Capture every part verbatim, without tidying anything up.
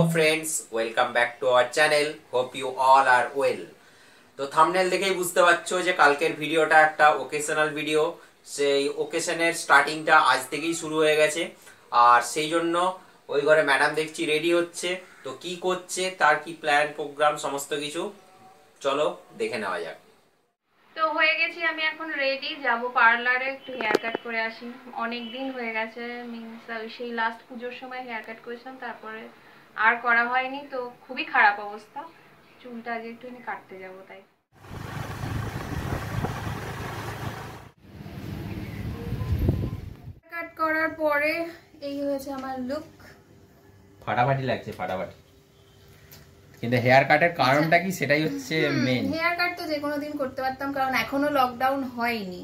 Hello friends, welcome back to our channel. Hope you all are well. तो thumbnail देखेই বুঝতে পারছো যে কালকের ভিডিওটা একটা ওকেশনাল ভিডিও। সেই ওকেশনের স্টার্টিংটা আজ থেকেই শুরু হয়ে গেছে আর সেই জন্য ওই ঘরে ম্যাডাম দেখছি রেডি হচ্ছে। তো কি করছে, তার কি প্ল্যান প্রোগ্রাম সমস্ত কিছু চলো দেখে নেওয়া যাক। তো হয়ে গেছি আমি এখন রেডি, যাব পার্লারে একটু হেয়ার কাট করে আসি। অনেক দিন হয়ে গেছে, মিন্স সেই লাস্ট পুজোর সময় হেয়ার কাট করেছিলাম, তারপরে আর করা হয়নি। তো খুবই খারাপ অবস্থা, চুলটা আগে একটু কাটতে যাব। তাই কাট করার পরে এই হয়েছে আমার লুক। ফাটাফাটি লাগছে, ফাটাফাটি। কিন্তু হেয়ার কাটের কারণটা কি সেটাই হচ্ছে মেইন। হেয়ার কাট তো যে কোনো দিন করতে পারতাম, কারণ এখনো লকডাউন হয়নি,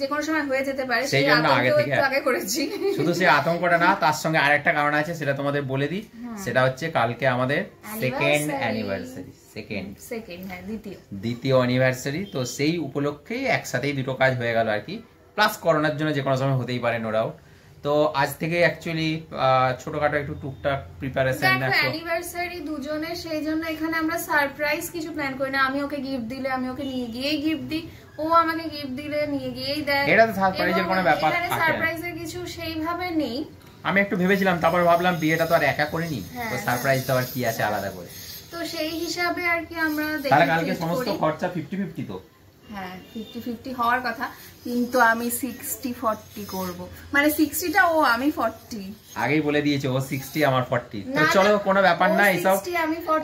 যে কোনো সময় হয়ে যেতে পারে, সেই জন্য আগে থেকে আগে করেছি। শুধু সেই আতঙ্কটা না, তার সঙ্গে আরেকটা কারণ আছে, সেটা তোমাদের বলে দিই। সেটা হচ্ছে কালকে আমাদের সেকেন্ড অ্যানিভার্সারি, সেকেন্ড সেকেন্ড হ্যাঁ দ্বিতীয় দ্বিতীয় অ্যানিভার্সারি। তো সেই উপলক্ষে একসাথেই দুটো কাজ হয়ে গেল আর কি, প্লাস করোনার জন্য যে কোনো সময় হতেই পারে নোরাও। তো আজ থেকে অ্যাকচুয়ালি ছোটখাটো একটু টুকটাক প্রিপারেশন দেখো, অ্যানিভার্সারি দুজনে, সেই জন্য এখানে আমরা সারপ্রাইজ কিছু প্ল্যান করি না। আমি ওকে গিফট দিলে আমি ওকে নিয়ে গিয়েই গিফট দিই, ও আমাকে গিফট দিলে নিয়ে গিয়েই দেয়। এটা তো সারপ্রাইজের কোনো ব্যাপার থাকে না, সারপ্রাইজের কিছু সেইভাবে নেই। আমি একটু ভেবেছিলাম, তারপর ভাবলাম বিয়েটা তো আর একা করে নি, তো সারপ্রাইজ তো আর কি আছে আলাদা করে। তো সেই হিসাবে আর কি আমরা দেখি তাহলে কালকে সমস্ত খরচা পঞ্চাশ পঞ্চাশ। তো হ্যাঁ পঞ্চাশ পঞ্চাশ হওয়ার কথা, কিন্তু আমি ষাট চল্লিশ করব, মানে ষাট টা ও আমি চল্লিশ। আগেই বলে দিয়েছে ও ষাট আমার চল্লিশ। তো চলো কোনো ব্যাপার না, এসব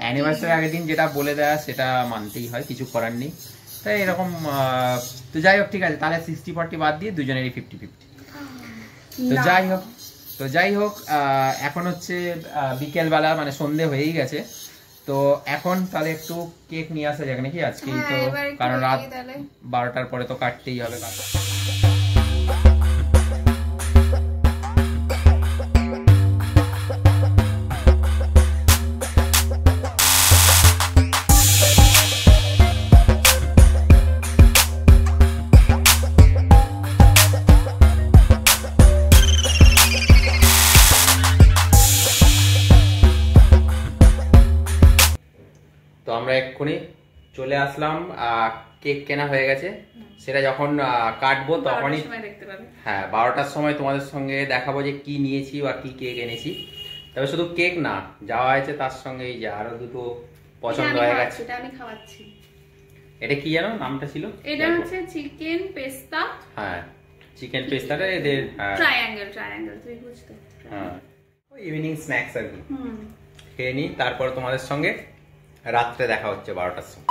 অ্যানিভার্সারি আগের দিন যেটা বলে দেয়া সেটা মানতেই হয়, কিছু করার নেই। তাই এরকম তো যাই হোক, ঠিক আছে তাহলে ষাট চল্লিশ বাদ দিয়ে দুজনেরই পঞ্চাশ পঞ্চাশ। তো যাই হোক তো যাই হোক এখন হচ্ছে বিকেলবেলা, মানে সন্ধে হয়েই গেছে। তো এখন তাহলে একটু কেক নিয়ে আসা যাক নাকি আজকেই, তো কারণ রাত বারোটার পরে তো কাটতেই হবে। তো আমরা এক্ষুনি চলে আসলাম, কেক কেনা হয়ে গেছে, সেটা যখন কাটবো তখনই হ্যাঁ বারোটার সময় তোমাদের সঙ্গে দেখাবো যে কি নিয়েছি বা কি কেক এনেছি। তবে শুধু কেক না, যাওয়া হয়েছে তার সঙ্গে এই যে আরো দুটো পছন্দ হয়ে গেছে। এটা কি জানো নামটা ছিল? এটা হচ্ছে চিকেন পেস্তা। হ্যাঁ চিকেন পেস্তাটা এদের ট্রায়াঙ্গেল ট্রায়াঙ্গেল তুই বুঝতে। হ্যাঁ ইভিনিং স্ন্যাক্স আর কি, খেয়ে নি, তারপর তোমাদের সঙ্গে রাত্রে দেখা হচ্ছে বারোটার সময়।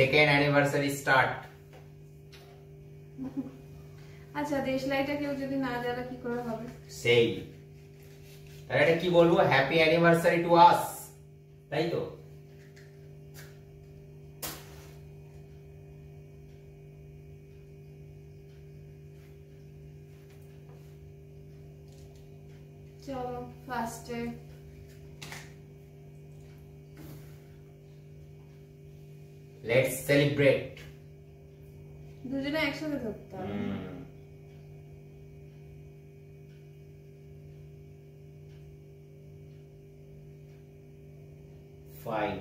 Second anniversary start. আচ্ছা দেশলাইটা কেউ যদি না জ্বালা কি করে হবে? সেই তাহলে এটা কি বলবো, হ্যাপি অ্যানিভার্সারি টু আস, তাই তো? চলো ফার্স্টে let's celebrate দুজনে একসাথে করতে। ফাইন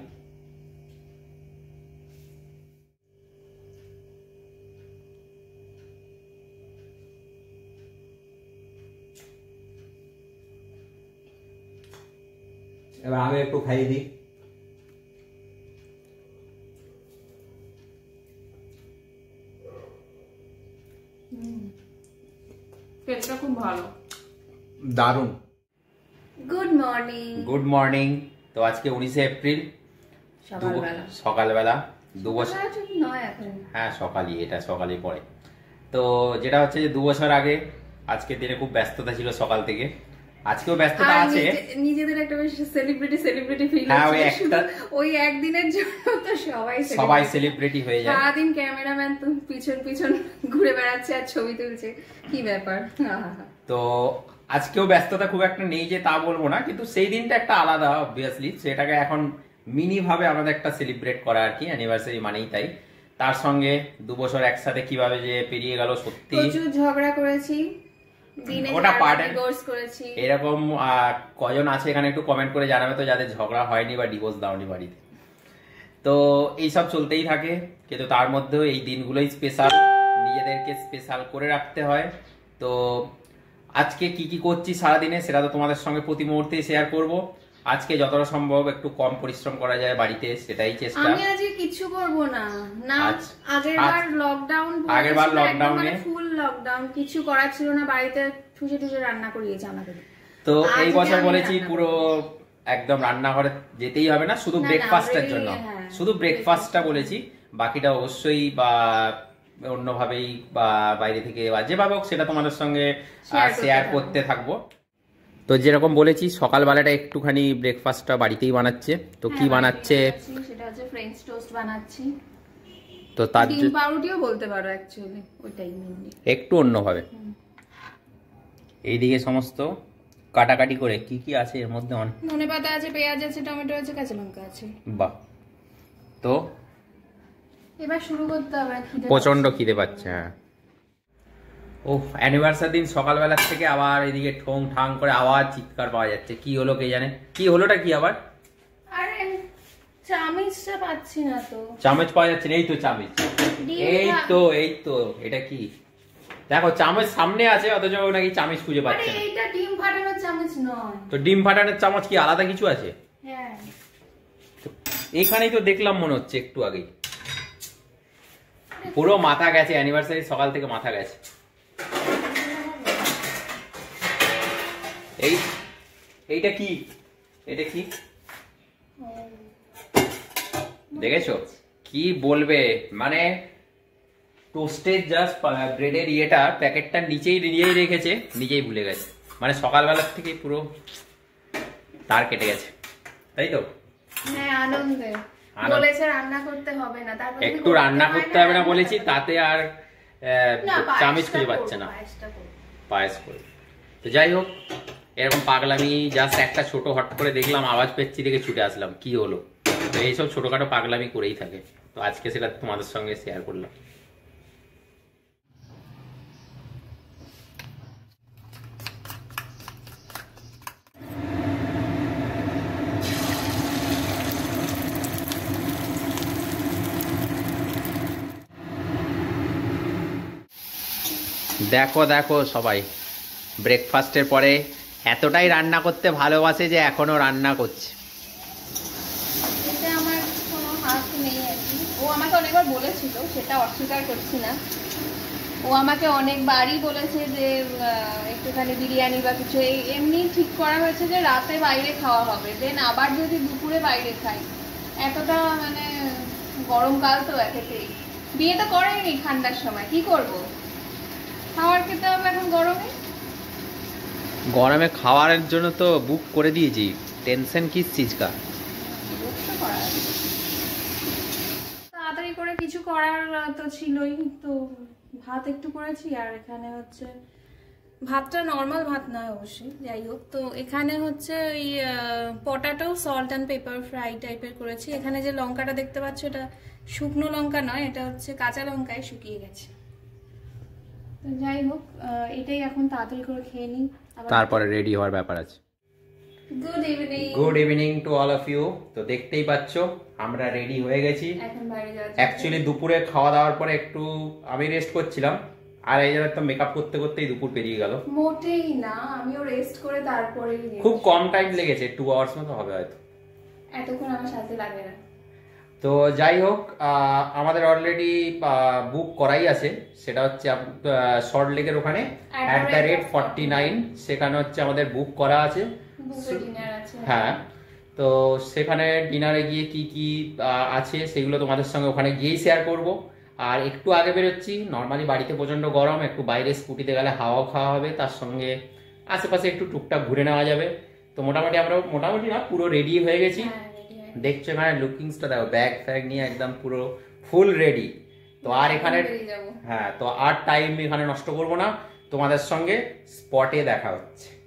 এবার আমি একটু খাই দিই। পেটটা খুব ভালো, দারুণ। Good morning, good morning. তো আজকে উনিশে এপ্রিল সকালবেলা, दो बच्चों नया तो हाँ सकाल ही ये सकाल ही पड़े तो जेटा होच्छे जे दो बच्चों आगे आज के दिन खूब व्यस्तता चिलो सकाल तक के आज के वो व्यस्तता आचे नीचे दिन एक तो वैसे सेलिब्रिटी सेलिब्रिटी फील हाँ वो एक तो वो एक दिन एक जो तो सवाई सवाई सेलिब्रिटी हुए जाए हाँ दिन कैमरा मैन तुम पीछों पीछों घुरे बैठा चाहे छोवी तुल चे की व्यापार हाँ हाँ तो आज के वो व्यस्तता खूब एक तो नीचे ताबोल बोना कि तो सही दिन एक तो आलादा obviously सेटा का एक मिनी भावे आमरा एक टा सेलिब्रेट करा आर की एनिवर्सरी मानेई ताई तार संगे दो बछर एकसाथे কিভাবে যে পেরিয়ে গেল সত্যি প্রচুর ঝগড়া করেছি দিনে ওটা পার্টন ডিভোর্স করেছি এরকম কয়জন আছে এখানে একটু কমেন্ট করে জানাবে তো যাদের ঝগড়া হয়নি বা ডিভোর্স দাওনি বাড়িতে তো এই সব চলতেই থাকে কিন্তু তার মধ্যেও এই দিনগুলোই স্পেশাল নিজেদেরকে স্পেশাল করে রাখতে হয় তো আজকে কি কি করছি সারা দিনে সেটা তো তোমাদের সঙ্গে প্রতি মুহূর্তে শেয়ার করব आज के যতটা সম্ভব একটু কম পরিশ্রম করা যায় বাড়িতে সেটাই চেষ্টা আমি আজ কিছু করব না না আগেরবার লকডাউন আগেরবার লকডাউনে ফুল লকডাউন কিছু করা ছিল না বাড়িতে ঠুসে ঠুসে রান্না করিয়েছি আমাদের তো এই বছর বলেছি পুরো একদম রান্না করে যেতেই হবে না শুধু ব্রেকফাস্টের জন্য শুধু ব্রেকফাস্টটা বলেছি বাকিটা অবশ্যই বা অন্যভাবেই বা বাইরে থেকে যেভাবে হোক সেটা তোমাদের সঙ্গে শেয়ার করতে থাকব तो जे रकम सकाल बेलाटा एकटूखानी ब्रेकफास्ट बाड़ीतेई बनाच्छे तो की बनाच्छे सेटा हच्छे फ्रेंच टोस्ट बनाच्छे तो तार डिम पाउरुटिओ बोलते पारो एक्चुअली ओइटाई मेनली एकटू अन्य भावे एइदिके समस्त काटाकाटी करे की की आछे एर मध्ये अन धने पाता आछे पेंयाज आछे टमेटो आछे काঁচা লঙ্কা आछे বাহ तो এবার শুরু করতে হবে খিদে প্রচন্ড খিদে পাচ্ছে হ্যাঁ ओह एनिवर्सरी दिन सकाल बेला থেকে আবার এদিকে ঠং ঠাং করে আওয়াজ চিৎকার পাওয়া যাচ্ছে কি হলো কে জানে কি হলোটা কি আবার আরে চামচটা পাচ্ছি না তো চামচ পাওয়া যাচ্ছে না এই তো চামচ এই তো এই তো এটা কি দেখো চামচ সামনে আছে অথচ নাকি চামচ খুঁজে পাচ্ছে না এটা ডিম ফাটানোর চামচ নয় তো ডিম ফাটানোর চামচ কি আলাদা কিছু আছে হ্যাঁ এইখানেই তো দেখলাম মনে হচ্ছে একটু আগে পুরো মাথা গেছে অ্যানিভার্সারি সকাল থেকে মাথা গেছে চামচ খুঁজে পাচ্ছে না পায়েস করে তো যাই হোক এরকম পাগলামি জাস্ট একটা ছোট হট করে দেখলাম আওয়াজ পেচ্ছি দেখে ছুটে আসলাম কি হলো তো এই সব ছোটখাটো পাগলামি করেই থাকে তো আজকে সেটা তোমাদের সঙ্গে শেয়ার করলাম দেখো দেখো সবাই ব্রেকফাস্টের পরে এতটাই রান্না করতে ভালোবাসে যে এখনো রান্না করছে এটা আমার কোনো হাত নেই আরকি ও আমাকে অনেকবার বলেছিল সেটা অস্বীকার করছি না ও আমাকে অনেকবারই বলেছে যে একটুখানি বিরিয়ানি বা কিছু এমনি ঠিক করা হয়েছে যে রাতে বাইরে খাওয়া হবে দেন আবার যদি দুপুরে বাইরে খাই এতটা মানে গরমকাল তো একেতেই বিয়ে তো করেনি ঠান্ডার সময় কি করব খাওয়ার খেতে হবে এখন গরমে गरमे खावार जोनो तो बुक कर दिए टेंशन किस चीज का भातटा नर्माल भात ना अवश्य जाइयो तो एखाने होच्छे potato salt and pepper fry टाइपेर करेछि एखाने जे लंकाटा देखते पाच्छो एटा शुकनो लंका नय एटा होच्छे काँचा लंकाय शुकिये गेछे তো যাই হোক এটাই এখন তাড়াতাড়ি করে খেয়ে নি তারপরে রেডি হওয়ার ব্যাপার আছে good evening good evening to all of you তো দেখতেই পাচ্ছো আমরা রেডি হয়ে গেছি এখন বাইরে যাচ্ছি অ্যাকচুয়ালি দুপুরে খাওয়া দাওয়ার পরে একটু আমি রেস্ট করছিলাম আর এই জন্য তো মেকআপ করতে করতেই দুপুর পেরিয়ে গেল মোটেই না আমিও রেস্ট করে তারপরেই খুব কম টাইম লেগেছে টু আওয়ার্স মতো হবে হয়তো এতক্ষণ আমার সাথে লাগে না তো যাই হোক আমাদের অলরেডি বুক করাই আছে সেটা হচ্ছে শর্ট লেকের ওখানে @ফর্টি নাইন সেখানে হচ্ছে আমাদের বুক করা আছে হ্যাঁ तो सेखाने डिनारे गिये की की आछे सेगुलो तोमादेर संगे ओखाने गिये शेयर करब। और एकटू आगे बेरोच्छि, नर्माली बाड़ीते प्रचंड गरम, एकटू बाइरे स्कुटीते गेले हावाओ खावा होबे, तार संगे आशेपाशे एकटू टुकटाक घुरे नेওয়া যাবে। तो मोटामुटी आमरा मोटामुटी ना पुरो रेडी हये गेछि। देखছো এখানে লুকিংসটা দাও, ব্যাগ ফ্যাগ নিয়ে একদম পুরো ফুল রেডি। তো আর এখানে হ্যাঁ, তো আর টাইম এখানে নষ্ট করব না, তোমাদের সঙ্গে স্পটে দেখা হচ্ছে।